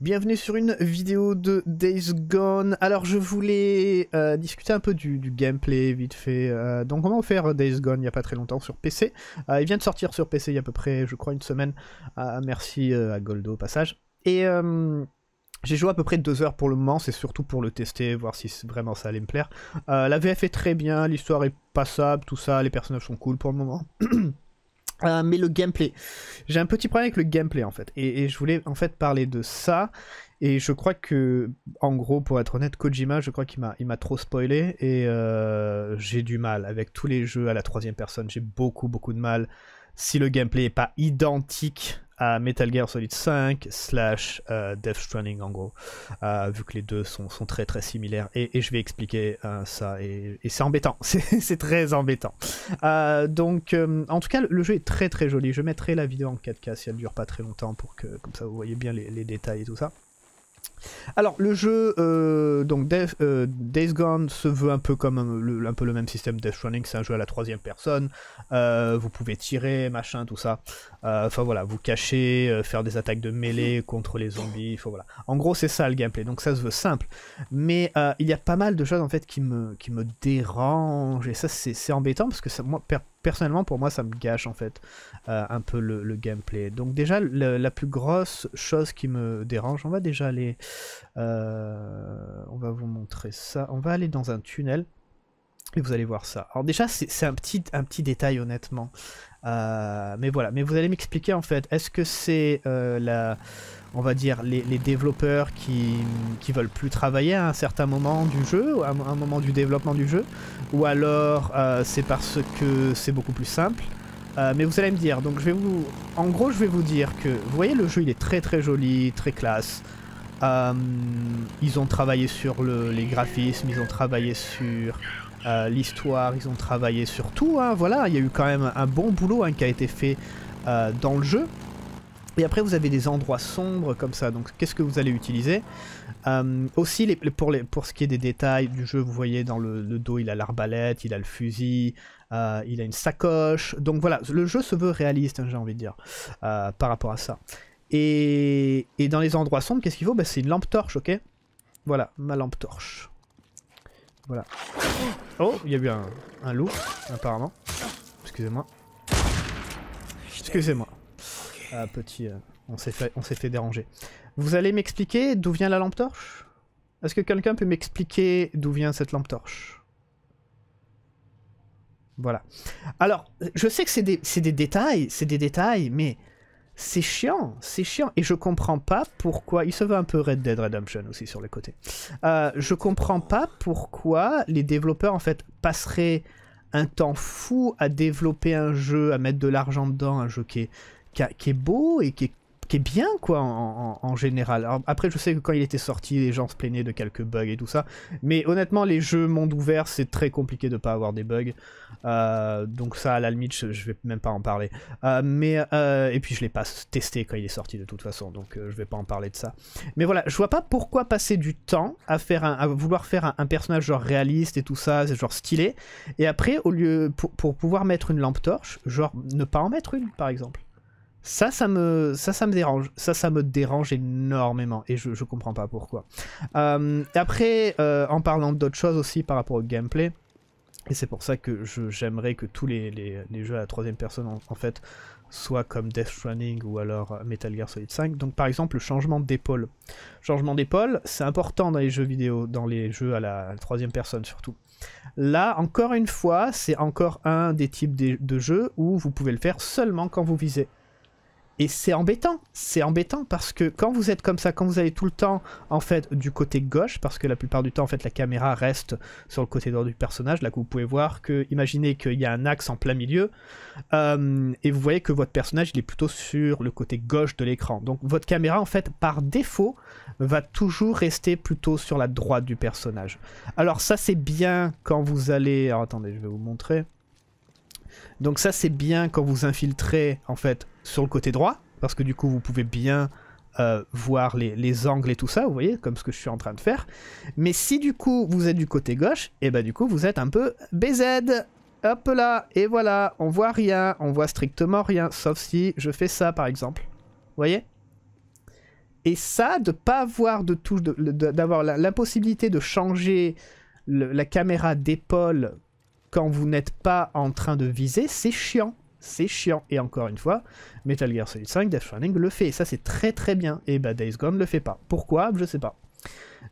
Bienvenue sur une vidéo de Days Gone. Alors je voulais discuter un peu du gameplay vite fait. Donc on va faire Days Gone il n'y a pas très longtemps sur PC. Il vient de sortir sur PC il y a à peu près je crois une semaine. Merci à Goldo au passage. Et j'ai joué à peu près 2 heures pour le moment, c'est surtout pour le tester, voir si vraiment ça allait me plaire. La VF est très bien, l'histoire est passable, tout ça, les personnages sont cool pour le moment. Mais le gameplay, j'ai un petit problème avec le gameplay en fait, et je voulais en fait parler de ça, et je crois que, en gros pour être honnête, Kojima, je crois qu'il m'a trop spoilé, et j'ai du mal avec tous les jeux à la troisième personne, j'ai beaucoup de mal si le gameplay n'est pas identique à Metal Gear Solid 5 / Death Stranding en gros, vu que les deux sont très similaires, et je vais expliquer ça, et c'est embêtant, c'est très embêtant. Donc en tout cas le jeu est très joli, je mettrai la vidéo en 4K si elle dure pas très longtemps, pour que comme ça vous voyez bien les détails et tout ça. Alors le jeu, donc Days Gone se veut un peu comme un peu le même système Death Stranding, c'est un jeu à la troisième personne, vous pouvez tirer, machin, tout ça, enfin voilà, vous cachez, faire des attaques de mêlée contre les zombies, voilà. En gros c'est ça le gameplay, donc ça se veut simple, mais il y a pas mal de choses en fait qui me dérangent, et ça c'est embêtant parce que ça, moi, personnellement pour moi ça me gâche en fait un peu le gameplay. Donc déjà la plus grosse chose qui me dérange, on va déjà aller on va vous montrer ça, on va aller dans un tunnel et vous allez voir ça. Alors déjà c'est un petit détail honnêtement, mais voilà, mais vous allez m'expliquer en fait, est-ce que c'est on va dire les développeurs qui veulent plus travailler à un certain moment du jeu, ou à un moment du développement du jeu, ou alors c'est parce que c'est beaucoup plus simple. Mais vous allez me dire, donc en gros je vais vous dire que, vous voyez le jeu il est très joli, très classe. Ils ont travaillé sur les graphismes, ils ont travaillé sur l'histoire, ils ont travaillé sur tout, hein, voilà, il y a eu quand même un bon boulot hein, qui a été fait dans le jeu. Et après vous avez des endroits sombres comme ça, donc qu'est-ce que vous allez utiliser? Aussi pour ce qui est des détails du jeu, vous voyez dans le dos il a l'arbalète, il a le fusil, il a une sacoche, donc voilà, le jeu se veut réaliste hein, j'ai envie de dire, par rapport à ça. Et dans les endroits sombres, qu'est-ce qu'il faut? Bah, c'est une lampe torche, ok? Voilà, ma lampe torche. Voilà. Oh, il y a eu un loup, apparemment. Excusez-moi. Excusez-moi. Petit, on s'est fait déranger. Vous allez m'expliquer d'où vient la lampe torche? Est-ce que quelqu'un peut m'expliquer d'où vient cette lampe torche? Voilà. Alors, je sais que c'est des détails, mais... C'est chiant, et je comprends pas pourquoi, il se veut un peu Red Dead Redemption aussi sur le côté, je comprends pas pourquoi les développeurs en fait passeraient un temps fou à développer un jeu, à mettre de l'argent dedans, un jeu qui est beau et qui est bien quoi en général. Alors, après je sais que quand il était sorti les gens se plaignaient de quelques bugs et tout ça, mais honnêtement les jeux monde ouvert c'est très compliqué de pas avoir des bugs, donc ça à la limite je vais même pas en parler, et puis je l'ai pas testé quand il est sorti de toute façon, donc je vais pas en parler de ça. Mais voilà, je vois pas pourquoi passer du temps à vouloir faire un personnage genre réaliste et tout ça, c'est genre stylé, et après au lieu pour pouvoir mettre une lampe torche, genre ne pas en mettre une par exemple. Ça me dérange. Ça me dérange énormément. Et je comprends pas pourquoi. Après, en parlant d'autres choses aussi par rapport au gameplay, et c'est pour ça que j'aimerais que tous les jeux à la troisième personne en fait soient comme Death Stranding ou alors Metal Gear Solid 5. Donc par exemple le changement d'épaule. Changement d'épaule, c'est important dans les jeux vidéo, dans les jeux à la troisième personne surtout. Là encore une fois, c'est encore un des types de jeux où vous pouvez le faire seulement quand vous visez. Et c'est embêtant parce que quand vous êtes comme ça, quand vous allez tout le temps en fait du côté gauche, parce que la plupart du temps en fait la caméra reste sur le côté droit du personnage, là que vous pouvez voir que, imaginez qu'il y a un axe en plein milieu, et vous voyez que votre personnage il est plutôt sur le côté gauche de l'écran. Donc votre caméra en fait par défaut va toujours rester plutôt sur la droite du personnage. Alors ça c'est bien quand vous allez, alors attendez je vais vous montrer. Donc ça c'est bien quand vous infiltrez en fait sur le côté droit, parce que du coup vous pouvez bien voir les angles et tout ça, vous voyez, comme ce que je suis en train de faire. Mais si du coup vous êtes du côté gauche, et bah du coup vous êtes un peu BZ, hop là, et voilà, on voit rien, on voit strictement rien, sauf si je fais ça par exemple, vous voyez? Et ça, de ne pas avoir de touche, d'avoir l'impossibilité de changer la caméra d'épaule quand vous n'êtes pas en train de viser, c'est chiant. C'est chiant. Et encore une fois, Metal Gear Solid 5, Death Stranding le fait. Et ça, c'est très très bien. Et bah, Days Gone le fait pas. Pourquoi? Je sais pas.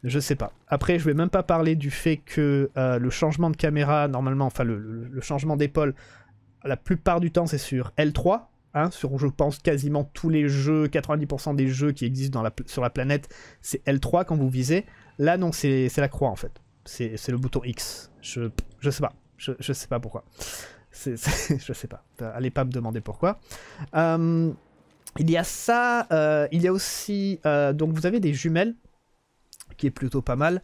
Je sais pas. Après, je vais même pas parler du fait que le changement de caméra, normalement, enfin le changement d'épaule, la plupart du temps, c'est sur L3. Hein, sur, je pense, quasiment tous les jeux, 90% des jeux qui existent dans sur la planète, c'est L3 quand vous visez. Là, non, c'est la croix, en fait. C'est le bouton X. Je sais pas. Je sais pas pourquoi. Je sais pas. Allez pas me demander pourquoi. Il y a ça. Il y a aussi... donc, vous avez des jumelles, qui est plutôt pas mal.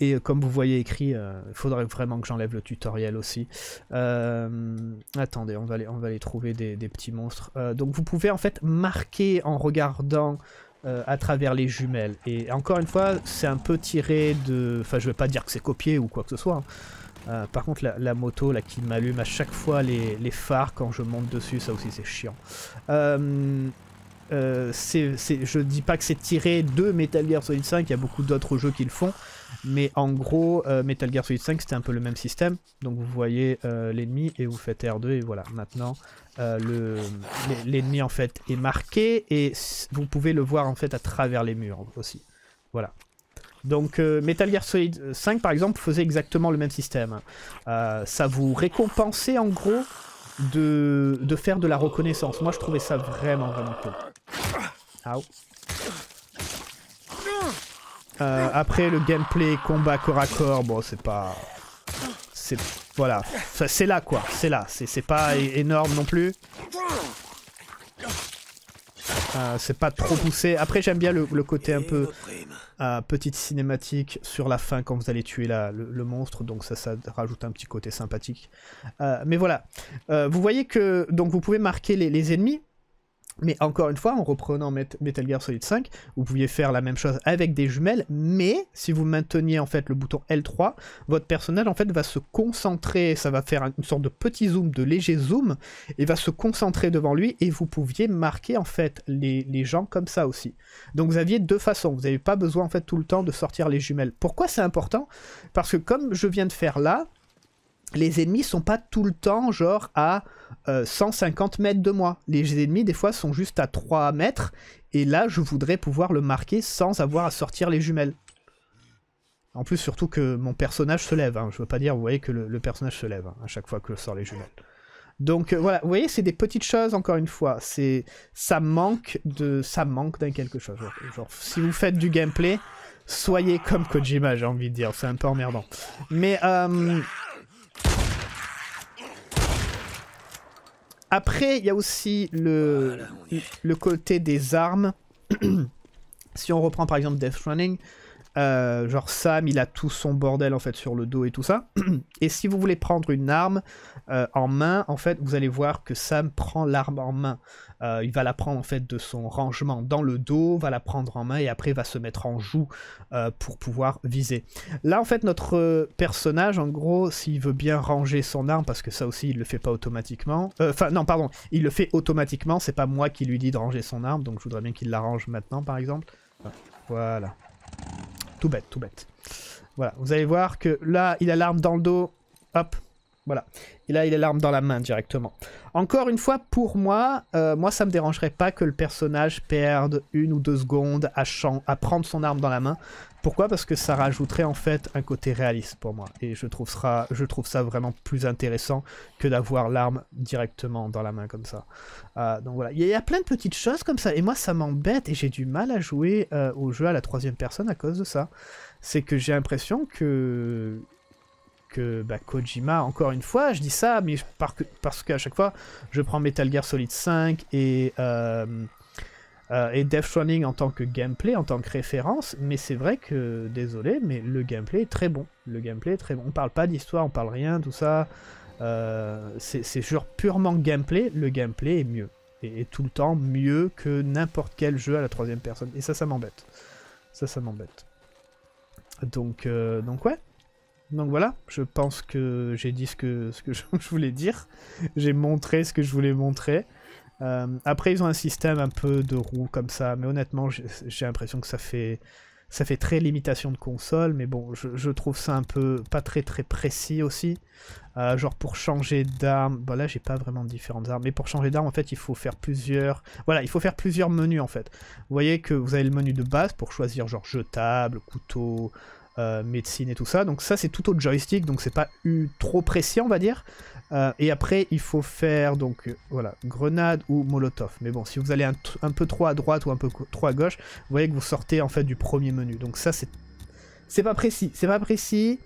Et comme vous voyez écrit, il faudrait vraiment que j'enlève le tutoriel aussi. Attendez, on va aller trouver des petits monstres. Donc vous pouvez en fait marquer en regardant à travers les jumelles. Et encore une fois, c'est un peu tiré de... Enfin, je vais pas dire que c'est copié ou quoi que ce soit. Hein. Par contre, la moto là qui m'allume à chaque fois les phares quand je monte dessus, ça aussi c'est chiant. Je dis pas que c'est tiré de Metal Gear Solid 5, il y a beaucoup d'autres jeux qui le font, mais en gros Metal Gear Solid 5 c'était un peu le même système, donc vous voyez l'ennemi et vous faites R2 et voilà, maintenant l'ennemi en fait est marqué et vous pouvez le voir en fait à travers les murs aussi, voilà. Donc Metal Gear Solid 5 par exemple faisait exactement le même système, ça vous récompensait en gros de faire de la reconnaissance. Moi je trouvais ça vraiment vraiment cool. Après le gameplay combat corps à corps, bon c'est pas... Voilà, c'est là quoi, c'est là, c'est pas énorme non plus. C'est pas trop poussé. Après j'aime bien le côté un peu petite cinématique sur la fin quand vous allez tuer le monstre, donc ça rajoute un petit côté sympathique. Mais voilà, vous voyez que donc vous pouvez marquer les ennemis, mais encore une fois en reprenant Metal Gear Solid 5, vous pouviez faire la même chose avec des jumelles, mais si vous mainteniez en fait le bouton L3, votre personnage en fait va se concentrer, ça va faire une sorte de petit zoom, de léger zoom, et va se concentrer devant lui, et vous pouviez marquer en fait les gens comme ça aussi. Donc vous aviez deux façons, vous n'avez pas besoin en fait tout le temps de sortir les jumelles. Pourquoi c'est important? Parce que comme je viens de faire là, les ennemis sont pas tout le temps genre à 150 mètres de moi. Les ennemis des fois sont juste à 3 mètres. Et là je voudrais pouvoir le marquer sans avoir à sortir les jumelles. En plus surtout que mon personnage se lève. Hein. Je veux pas dire, vous voyez que le personnage se lève hein, à chaque fois que je sors les jumelles. Donc voilà, vous voyez c'est des petites choses encore une fois. Ça manque d'un quelque chose. Genre, si vous faites du gameplay, soyez comme Kojima j'ai envie de dire. C'est un peu emmerdant. Mais... Après, il y a aussi le côté des armes. Si on reprend par exemple Death Stranding, genre Sam, il a tout son bordel en fait sur le dos et tout ça. Et si vous voulez prendre une arme en main, en fait, vous allez voir que Sam prend l'arme en main. Il va la prendre en fait de son rangement dans le dos, va la prendre en main et après va se mettre en joue pour pouvoir viser. Là en fait notre personnage en gros s'il veut bien ranger son arme, parce que ça aussi il le fait pas automatiquement, enfin non pardon, il le fait automatiquement, c'est pas moi qui lui dis de ranger son arme, donc je voudrais bien qu'il la range maintenant par exemple. Voilà. Tout bête, tout bête. Voilà, vous allez voir que là il a l'arme dans le dos, hop. Voilà. Et là, il a l'arme dans la main directement. Encore une fois, pour moi, ça me dérangerait pas que le personnage perde 1 ou 2 secondes à prendre son arme dans la main. Pourquoi? Parce que ça rajouterait en fait un côté réaliste pour moi. Et je trouve ça vraiment plus intéressant que d'avoir l'arme directement dans la main comme ça. Donc voilà, il y a plein de petites choses comme ça. Et moi, ça m'embête et j'ai du mal à jouer au jeu à la 3e personne à cause de ça. C'est que j'ai l'impression que... Kojima, encore une fois, je dis ça, mais parce qu'à chaque fois, je prends Metal Gear Solid 5 et Death Stranding en tant que gameplay, en tant que référence, mais c'est vrai que, désolé, mais le gameplay est très bon. Le gameplay est très bon. On parle pas d'histoire, on parle rien, tout ça. C'est genre purement gameplay. Le gameplay est mieux. Et est tout le temps mieux que n'importe quel jeu à la 3e personne. Et ça, ça m'embête. Ça m'embête. Donc ouais. Donc voilà, je pense que j'ai dit ce que je voulais dire. J'ai montré ce que je voulais montrer. Après, ils ont un système un peu de roue comme ça, mais honnêtement, j'ai l'impression que ça fait très limitation de console, mais bon, je trouve ça un peu pas très précis aussi. Genre pour changer d'arme, bah là j'ai pas vraiment différentes armes, mais pour changer d'arme en fait il faut faire plusieurs, voilà, il faut faire plusieurs menus en fait. Vous voyez que vous avez le menu de base pour choisir genre jetable, couteau, médecine et tout ça, donc ça c'est tout autre joystick, donc c'est pas trop précis on va dire. Et après il faut faire donc voilà, grenade ou molotov, mais bon si vous allez un peu trop à droite ou un peu trop à gauche, vous voyez que vous sortez en fait du premier menu, donc ça c'est pas précis, c'est pas précis.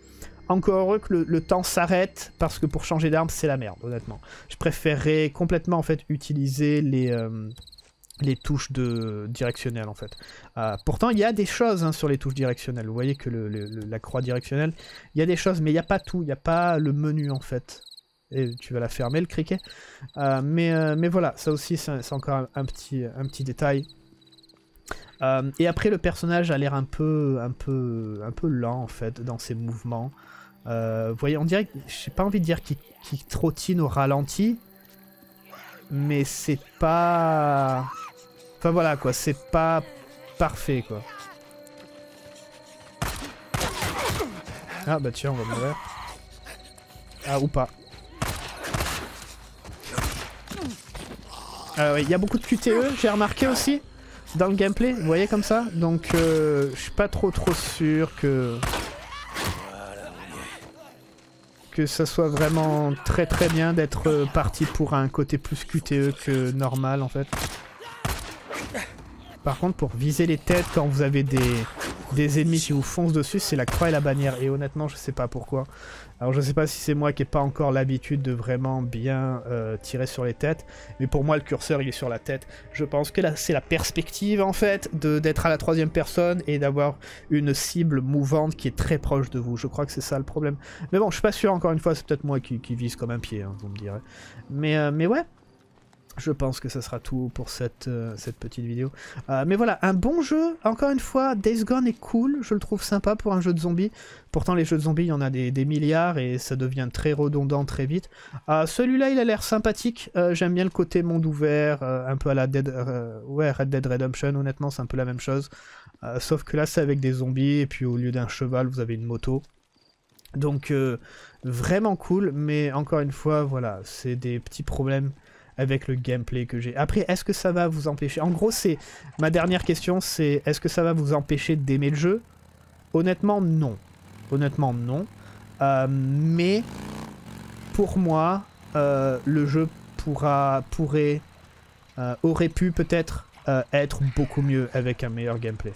Encore heureux que le temps s'arrête, parce que pour changer d'arme c'est la merde honnêtement. Je préférerais complètement en fait utiliser les touches directionnelles en fait. Pourtant il y a des choses hein, sur les touches directionnelles, vous voyez que la croix directionnelle, il y a des choses mais il n'y a pas tout, il n'y a pas le menu en fait. Et tu vas la fermer le criquet. Mais voilà, ça aussi c'est encore un petit détail. Et après le personnage a l'air un peu lent en fait dans ses mouvements. Vous voyez, on dirait, j'ai pas envie de dire qu'il trottine au ralenti, mais c'est pas, enfin voilà quoi, c'est pas parfait quoi. Ah bah tiens, on va mourir. Ah ou pas. Il y a beaucoup de QTE, j'ai remarqué aussi. Dans le gameplay, vous voyez comme ça, donc je suis pas trop sûr que ça soit vraiment très bien d'être parti pour un côté plus QTE que normal en fait. Par contre pour viser les têtes quand vous avez des ennemis qui vous foncent dessus, c'est la croix et la bannière, et honnêtement je sais pas pourquoi. Alors je sais pas si c'est moi qui ai pas encore l'habitude de vraiment bien tirer sur les têtes, mais pour moi le curseur il est sur la tête. Je pense que là c'est la perspective en fait d'être à la troisième personne et d'avoir une cible mouvante qui est très proche de vous. Je crois que c'est ça le problème. Mais bon, je suis pas sûr, encore une fois, c'est peut-être moi qui vise comme un pied, hein, vous me direz. Mais ouais. Je pense que ça sera tout pour cette petite vidéo. Mais voilà, un bon jeu, encore une fois, Days Gone est cool, je le trouve sympa pour un jeu de zombies. Pourtant les jeux de zombies, il y en a des milliards et ça devient très redondant très vite. Celui-là, il a l'air sympathique, j'aime bien le côté monde ouvert, un peu à la Red Dead Redemption, honnêtement c'est un peu la même chose. Sauf que là c'est avec des zombies et puis au lieu d'un cheval, vous avez une moto. Donc vraiment cool, mais encore une fois, voilà, c'est des petits problèmes avec le gameplay que j'ai. Après, est-ce que ça va vous empêcher? En gros, c'est ma dernière question, c'est est-ce que ça va vous empêcher d'aimer le jeu? Honnêtement, non. Honnêtement, non. Mais pour moi, le jeu aurait pu peut-être être beaucoup mieux avec un meilleur gameplay.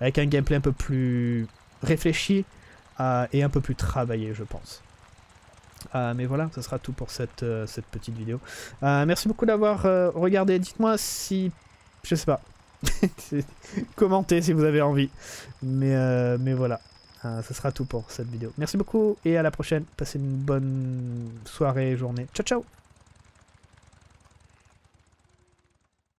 Avec un gameplay un peu plus réfléchi et un peu plus travaillé, je pense. Mais voilà, ça sera tout pour cette petite vidéo. Merci beaucoup d'avoir regardé. Dites-moi si... Je sais pas. Commentez si vous avez envie. Mais voilà, ça sera tout pour cette vidéo. Merci beaucoup et à la prochaine. Passez une bonne soirée, journée. Ciao, ciao!